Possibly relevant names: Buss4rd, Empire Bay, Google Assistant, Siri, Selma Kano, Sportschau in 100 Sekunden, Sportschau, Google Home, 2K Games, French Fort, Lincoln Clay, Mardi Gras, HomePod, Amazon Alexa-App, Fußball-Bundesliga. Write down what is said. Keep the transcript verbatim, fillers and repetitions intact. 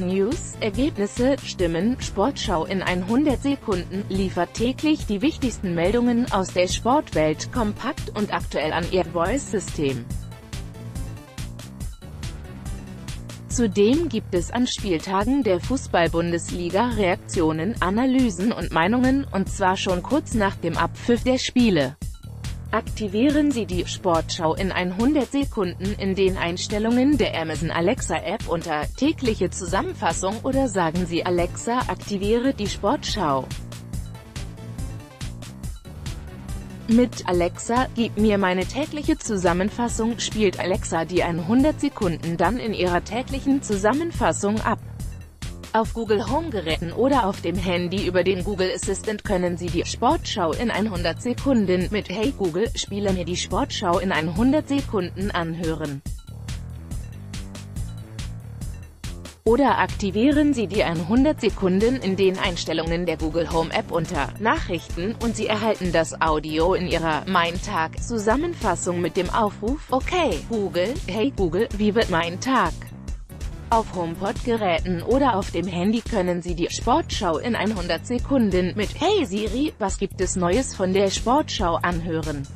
News, Ergebnisse, Stimmen. Sportschau in hundert Sekunden liefert täglich die wichtigsten Meldungen aus der Sportwelt kompakt und aktuell an Ihr Voice-System. Zudem gibt es an Spieltagen der Fußball-Bundesliga Reaktionen, Analysen und Meinungen, und zwar schon kurz nach dem Abpfiff der Spiele. Aktivieren Sie die Sportschau in hundert Sekunden in den Einstellungen der Amazon Alexa App unter tägliche Zusammenfassung oder sagen Sie Alexa, aktiviere die Sportschau. Mit Alexa, gib mir meine tägliche Zusammenfassung, spielt Alexa die hundert Sekunden dann in ihrer täglichen Zusammenfassung ab. Auf Google Home-Geräten oder auf dem Handy über den Google Assistant können Sie die Sportschau in hundert Sekunden mit Hey Google, spiele mir die Sportschau in hundert Sekunden anhören. Oder aktivieren Sie die hundert Sekunden in den Einstellungen der Google Home App unter Nachrichten und Sie erhalten das Audio in Ihrer Mein Tag Zusammenfassung mit dem Aufruf Okay Google, Hey Google, wie wird mein Tag? Auf HomePod-Geräten oder auf dem Handy können Sie die Sportschau in hundert Sekunden mit Hey Siri, was gibt es Neues von der Sportschau anhören.